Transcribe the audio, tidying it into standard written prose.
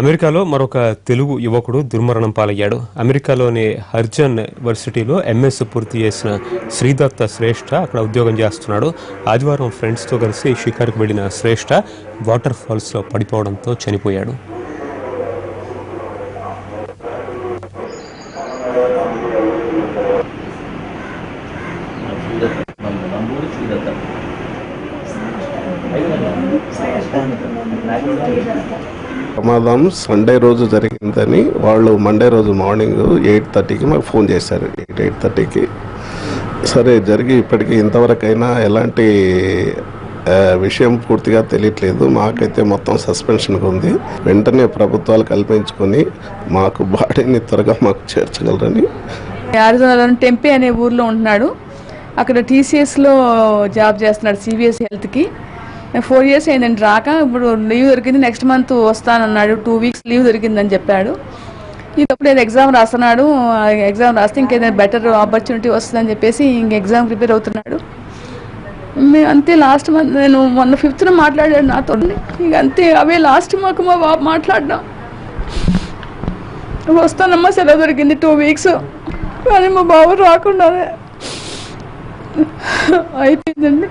అమెరికాలో మరొక తెలుగు యువకుడు దుర్మరణం పాలయ్యాడు. అమెరికాలోని హర్జన్ యూనివర్సిటీలో ఎంఎస్ పూర్తి చేసిన శ్రీదత్త శ్రేష్ఠ అక్కడ ఉద్యోగం చేస్తున్నాడు. ఆదివారం ఫ్రెండ్స్తో కలిసి షికారుకు వెళ్ళిన శ్రేష్ఠ వాటర్ ఫాల్స్లో పడిపోవడంతో చనిపోయాడు. ప్రమాదం సండే రోజు జరిగిందని వాళ్ళు మండే రోజు మార్నింగ్ 8:30కి మాకు ఫోన్ చేశారు. 8:30కి సరే జరిగి ఇప్పటికీ ఇంతవరకైనా ఎలాంటి విషయం పూర్తిగా తెలియట్లేదు. మాకైతే మొత్తం సస్పెన్షన్గా ఉంది. వెంటనే ప్రభుత్వాలు కల్పించుకొని మాకు బాడీని త్వరగా మాకు చేర్చగలరని. ఆరిజోనాలోని టెంపే అనే ఊర్లో ఉంటున్నాడు. అక్కడ టీసీఎస్లో జాబ్ చేస్తున్నాడు సివిఎస్ హెల్త్కి. 4 years అయిందండి రాక. ఇప్పుడు లీవ్ దొరికింది, నెక్స్ట్ మంత్ వస్తానన్నాడు. 2 weeks లీవ్ దొరికిందని చెప్పాడు. ఇదప్పుడు ఏదో ఎగ్జామ్ రాస్తున్నాడు. ఎగ్జామ్ రాస్తే ఇంకేదైనా బెటర్ ఆపర్చునిటీ వస్తుందని చెప్పేసి ఇంక ఎగ్జామ్ ప్రిపేర్ అవుతున్నాడు. అంతే లాస్ట్ మంత్ నేను మొన్న 5th మాట్లాడాడు నాతో. ఇంక అంతే అవే లాస్ట్ మాకు మా బాబు మాట్లాడినా వస్తానమ్మా సెలవు దొరికింది 2 weeks, కానీ మా బాబు రాకుండానే అయిపోయిందండి.